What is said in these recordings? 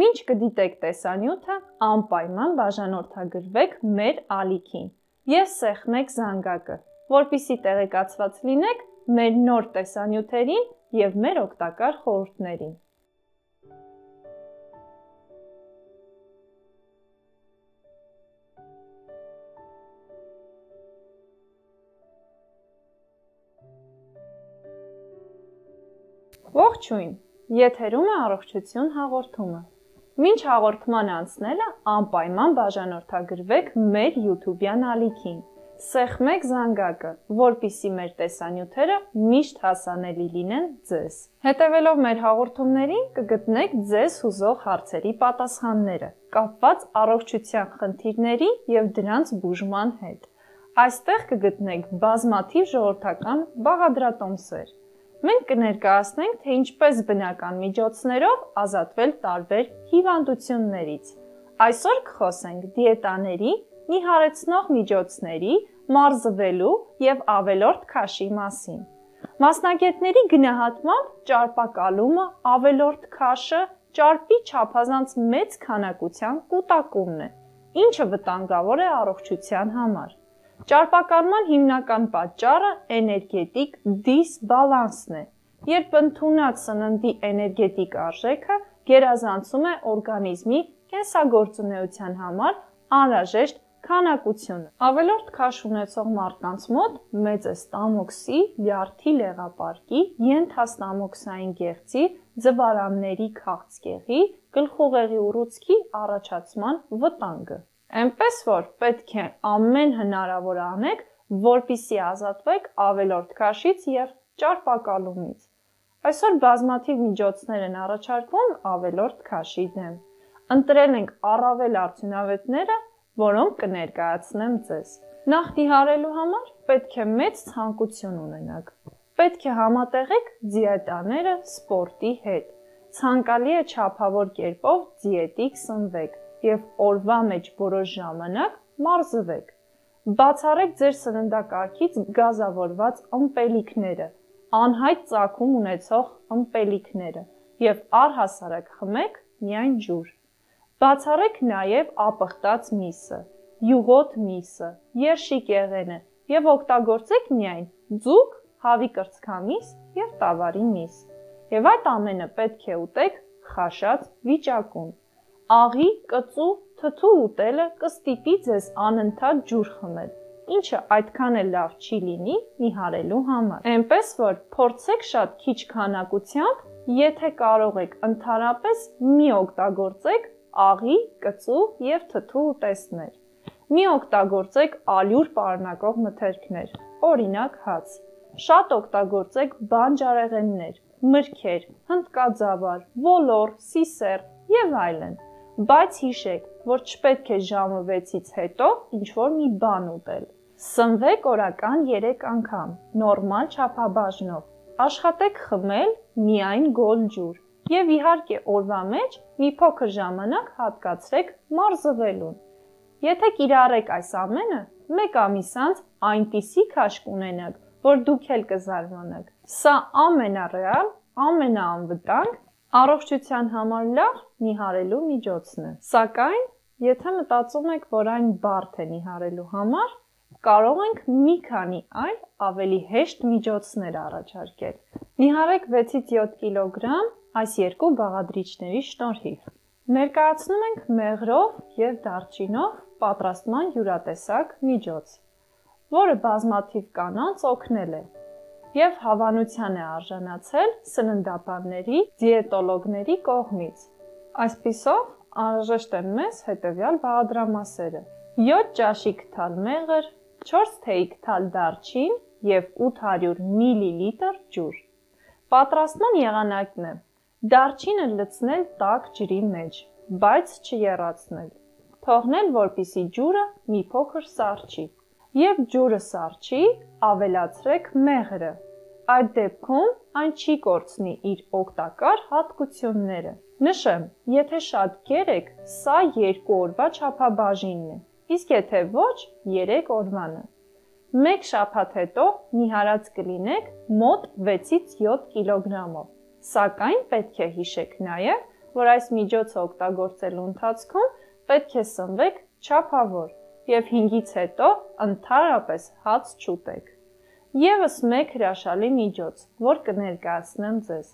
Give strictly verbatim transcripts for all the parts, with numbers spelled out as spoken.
Մինչ կդիտեք տեսանյութը, անպայման բաժանորդագրվեք մեր ալիքին և սեղմեք զանգակը, որպիսի տեղեկացված լինեք մեր նոր տեսանյութերին և մեր օգտակար խորհուրդներին։ Ողջույն, եթերում է առողջություն հաղորդումը։ Մինչ հաղորդման անցնելը անպայման բաժանորդագրվեք մեր YouTube-յան ալիքին, սեղմեք զանգակը, որպիսի մեր տեսանյութերը միշտ հասանելի լինեն ձեզ։ Հետևելով մեր հաղորդումներին կգտնեք ձեզ հուզող հարցերի պատասխանները, կապված առողջության խնդիրների և դրանց բուժման հետ։ Այստեղ կգտնեք բազմաթիվ ժողովրդական բաղադրատոմսեր։ Մենք կներկայացնենք, թե ինչպես բնական միջոցներով ազատվել տարբեր հիվանդություններից։ Այսօր կխոսենք դիետաների, նիհարեցնող միջոցների, մարզվելու և ավելորդ քաշի մասին։ Մասնագետների գնահատմամբ ճարպակալումը, ավելորդ քաշը, ճարպի չափազանց մեծ քանակության կուտակումն է, ինչը վտանգավոր է առողջության համար։ Ճարպակալման հիմնական պատճառը էներգետիկ դիսբալանսն է, երբ ընդունած սննդի էներգետիկ արժեքը գերազանցում է օրգանիզմի կենսագործունեության համար անհրաժեշտ քանակությունը։ Ավելորդ քաշ ունեցող մարդկանց մոտ մեծ է ստամոքսի, լյարդի լեղապարկի, ենթաստամոքսային գեղձի, ձվարանների քաղցկեղի, գլխուղեղի ուռուցքի առաջացման վտանգը։ Այնպես որ պետք է ամեն հնարավոր անեք, որպիսի ազատվեք ավելորդ քաշից և ճարպակալումից։ Այսօր բազմաթիվ միջոցներ են առաջարկվում ավելորդ քաշի դեմ։ Ընտրել ենք առավել արդյունավետները, որոնք կներկայացնեմ ձեզ։ Նախ դիհարելու համար պետք է մեծ ցանկություն ունենաք։ Պետք է համատեղեք դիետաները սպորտի հետ։ Ցանկալի է չափավոր կերպով դիետիկ սնվեք և օրվա մեջ որոշ ժամանակ մարզվեք։ Բացառեք ձեր սննդակարգից գազավորված ըմպելիքները, անհայտ ծագում ունեցող ըմպելիքները և առհասարակ խմեք միայն ջուր։ Բացառեք նաև ապխտած միսը, յուղոտ միսը, երշիկ եղենը և օգտագործեք միայն ձուկ, հավի կրծքամիս և տավարի միս։ Եվ այդ ամենը պետք է ուտեք խաշած վիճակում։ Աղի, կծու, թթու ուտելը կստիպի ձեզ անընդհատ ջուր խմել, ինչը այդքան էլ լավ չի լինի նիհարելու համար։ Այնպես որ փորձեք շատ քիչ քանակությամբ, եթե կարող եք ընդհանրապես մի օգտագործեք աղի, կծու և թթու ուտեստներ։ Մի օգտագործեք ալյուր պարունակող մթերքներ, օրինակ հաց։ Շատ օգտագործեք բանջարեղեններ, մրգեր, հնդկաձավար, ոլոր, սիսեռ և այլն։ Բայց հիշեք, որ չպետք է ժամը վեցից հետո ինչ-որ մի բան ուտել։ Սնվեք օրական երեք անգամ, նորմալ չափաբաժնով, աշխատեք խմել միայն գոլ ջուր և իհարկե օրվա մեջ մի փոքր ժամանակ հատկացրեք մարզվելուն։ Եթե կիրառեք այս ամենը, մեկ ամիս անց այնպիսի քաշ կունենաք, որ դուք էլ կզարմանաք։ Սա ամենառեալ, ամենաանվտանգ, առողջության համար լավ նիհարելու միջոցն է։ Սակայն, եթե մտածում եք, որ այն բարդ է նիհարելու համար, կարող ենք մի քանի այլ ավելի հեշտ միջոցներ առաջարկել։ Նիհարեք վեցից յոթ կիլոգրամ այս երկու բաղադրիչների շնորհիվ։ Ներկայացնում ենք մեղրով և դարչինով պատրաստման յուրատեսակ միջոց, որը բազմաթիվ կանանց օգնել է և հավանության է արժանացել սննդաբանների, դիետոլոգների կողմից։ Այսպիսով անհրաժեշտ են մեզ հետևյալ բաղադրամասերը՝ յոթ ճաշիկ թալ մեղր, չորս թեյիկ թալ դարչին և ութ հարյուր միլիլիտր ջուր։ Պատրաստման եղանակն է դարչինը լցնել տաք ջրի մեջ, բայց չեռացնել, թողնել, որպեսզի ջուրը մի փոքր սառչի։ Երբ ջուրը սառչի, ավելացրեք մեղրը։ Այդ դեպքում այն չի կորցնի իր օգտակար հատկությունները։ Նշեմ, եթե շատ կերեք, սա երկու օրվա չափաբաժինն է, իսկ եթե ոչ, երեք օրվանը։ Մեկ շաբաթ հետո նիհարած կլինեք մոտ վեցից յոթ կիլոգրամով։ Սակայն պետք է հիշեք նաև, որ այս միջոցը օգտագործելու ընթացքում պետք է սնվեք չափավոր և հինգից հետո ընդհանրապես հաց չուտեք։ Եվս մեկ հրաշալի միջոց, որ կներկայացնեմ ձեզ։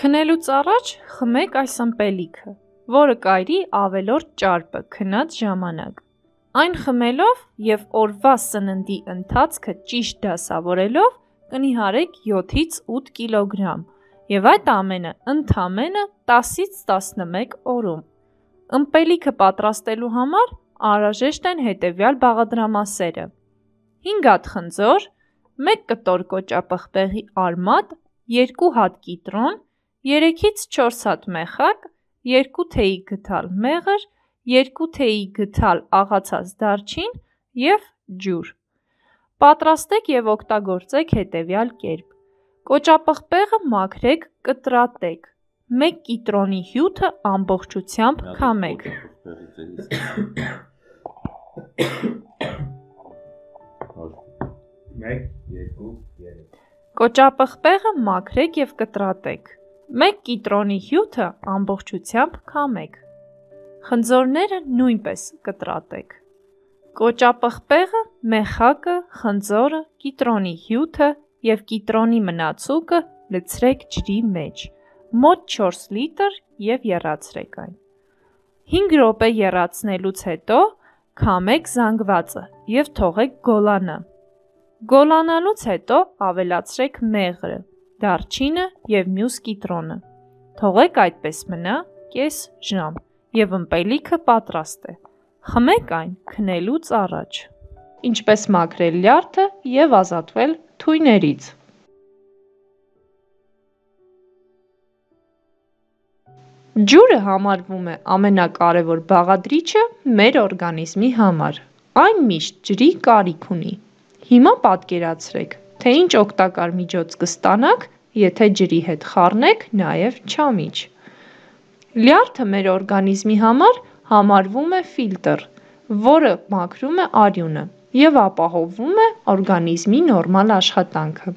Քնելուց առաջ խմեք այս ըմպելիքը, որը կայրի ավելորդ ճարպը քնած ժամանակ։ Այն խմելով և օրվա սննդի ընթացքը ճիշտ դասավորելով կնիհարեք յոթից ութ կիլոգրամ և այդ ամենը ընդամենը տասից տասնմեկ օրում։ Ըմպելիքը պատրաստելու համար անհրաժեշտ են հետևյալ բաղադրամասերը: հինգ հատ խնձոր, մեկ կտոր կոճապղպեղի արմատ, երկու հատ կիտրոն, երեքից չորս հատ մեխակ, երկու թեյի գդալ մեղր, երկու թեյի գդալ աղացած դարչին և ջուր։ Պատրաստեք և օգտագործեք հետևյալ կերպ։ Կոճապղպեղը մաքրեք, կտրատեք, մեկ կիտրոնի հյութը ամբողջությամբ քամեք։ Կոճապղպեղը մաքրեք և կտրատեք, մեկ կիտրոնի հյութը ամբողջությամբ քամեք։ Խնձորները նույնպես կտրատեք։ Կոճապղպեղը, մեխակը, խնձորը, կիտրոնի հյութը և կիտրոնի մնացուկը լցրեք ջրի մեջ, մոտ չորս լիտր և եռացրեք այն։ հինգ րոպե եռացնելուց հետո քամեք զանգվածը և թողեք գոլանա։ Գոլանալուց հետո ավելացրեք մեղրը, դարչինը և մյուս կիտրոնը։ Թողեք այդպես մնա կես ժամ և ըմպելիքը պատրաստ է։ Խմեք այն քնելուց առաջ, ինչպես մաքրել լյարդը և ազատվել թույներից։ Ջուրը համարվում է ամենակարևոր բաղադրիչը մեր օրգանիզմի համար։ Այն միշտ ջրի կարիք ունի։ Հիմա պատկերացրեք, թե ինչ օգտակար միջոց կստանաք, եթե ջրի հետ խառնեք նաև չամիչ։ Լյարդը մեր օրգանիզմի համար համարվում է ֆիլտր, որը մաքրում է արյունը և ապահովում է օրգանիզմի նորմալ աշխատանքը։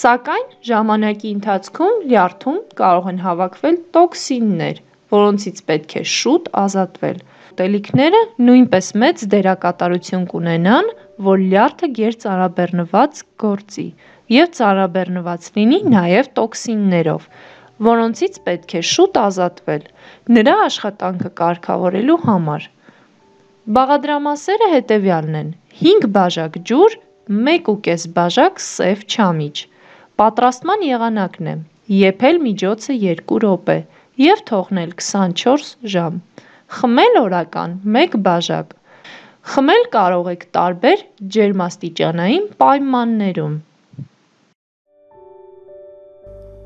Սակայն ժամանակի ընթացքում լյարդում կարող են հավաքվել տոքսիններ, որոնցից պետք է շուտ ազատվել։ Ուտելիքները նույնպես մեծ դերակատարություն կունենան, որ լյարդը գերծանրաբեռնված գործի և ծանրաբեռնված լինի նաև տոքսիններով, որոնցից պետք է շուտ ազատվել նրա աշխատանքը կարգավորելու համար։ Բաղադրամասերը հետևյալն են՝ հինգ բաժակ ջուր, մեկ ու կես բաժակ սև չամիչ։ Պատրաստման եղանակն է՝ եփել միջոցը երկու րոպե և թողնել քսանչորս ժամ։ Խմել օրական մեկ բաժակ։ Խմել կարող եք տարբեր ջերմաստիճանային պայմաններում։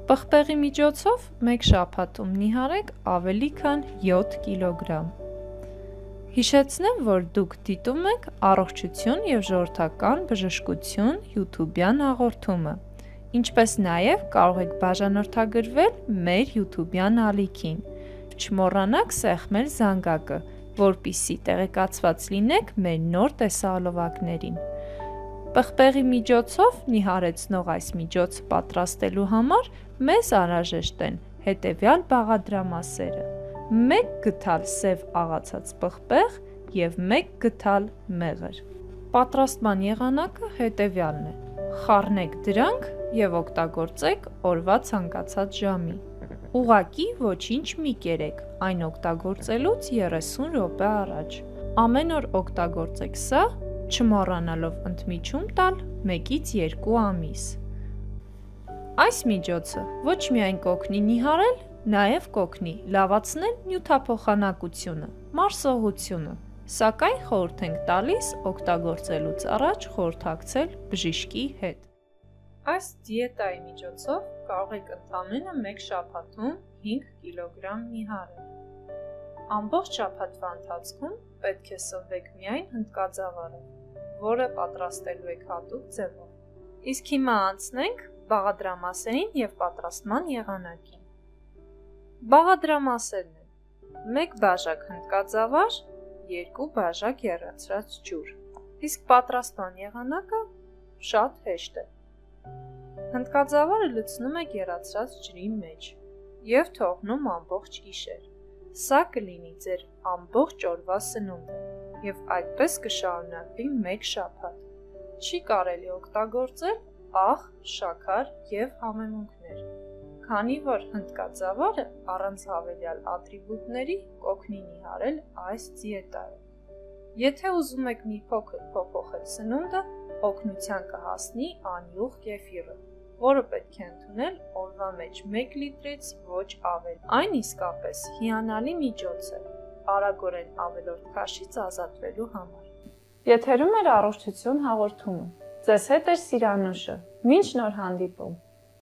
Պղպեղի միջոցով մեկ շաբաթում նիհարեք ավելի քան յոթ կիլոգրամ։ Հիշեցնեմ, որ դուք դիտում եք «Առողջություն և ժողովրդական բժշկություն» YouTube-յան հաղորդումը, ինչպես նաև կարող եք բաժանորդագրվել մեր YouTube-յան ալիքին։ Չմոռանաք սեղմել զանգակը, որպեսզի տեղեկացված լինեք մեր նոր տեսահոլովակներին։ Պղպեղի միջոցով նիհարեցնող այս միջոցը պատրաստելու համար մեզ անհրաժեշտ են հետևյալ բաղադրամասերը: մեկ գդալ սև աղացած պղպեղ և մեկ գդալ մեղր։ Պատրաստման եղանակը հետևյալն է՝ խառնեք դրանք և օգտագործեք օրվա ցանկացած ժամի։ Ուղղակի ոչինչ մի կերեք այն օգտագործելուց երեսուն րոպե առաջ։ Ամեն օր օգտագործեք սա, չմոռանալով ընդմիջում տալ մեկից երկու ամիս։ Այս միջոցը ոչ միայն կօգնի նիհարել, նաև կօգնի լավացնել նյութափոխանակությունը, մարսողությունը, սակայն խորհուրդ ենք տալիս օգտագործելուց առաջ խորհրդակցել բժիշկի հետ։ Այս դիետայի միջոցով կարող եք ընդամենը մեկ շաբաթում հինգ կիլոգրամ նիհարել։ Ամբողջ շաբաթվա ընթացքում պետք է սնվեք միայն հնդկաձավարով, որը պատրաստելու եք հատուկ ձևով։ Իսկ հիմա անցնենք բաղադրամասերին և պատրաստման եղանակին։ Բաղադրամասերն են՝ մեկ բաժակ հնդկաձավար, երկու բաժակ եռացրած ջուր։ Իսկ պատրաստման եղանակը շատ հեշտ է։ Հնդկաձավարը լցնում եք եռացրած ջրի մեջ, եւ թողնում ամբողջ գիշեր։ Սա կլինի ձեր ամբողջ օրվա սնունդը եւ այդպես կշարունակվի մեկ շաբաթ։ Չի կարելի օգտագործել աղ, շաքար եւ համեմունքներ, քանի որ հնդկաձավարը առանց հավելյալ ատրիբուտների կօգնի նիհարել այս դիետայը։ Եթե ուզում եք մի փոքր փոփոխել սնունդը, օգնության կհասնի անյուղ կեֆիրը, որը պետք է ընդունել օրվա մեջ մեկ լիտրից ոչ ավել։ Այն իսկապես հիանալի միջոց է արագորեն ավելորդ քաշից ազատվելու համար։ Եթերում էր Առողջություն հաղորդումը։ Ձեզ հետ է Սիրանուշը։ Մինչ նոր հանդիպում։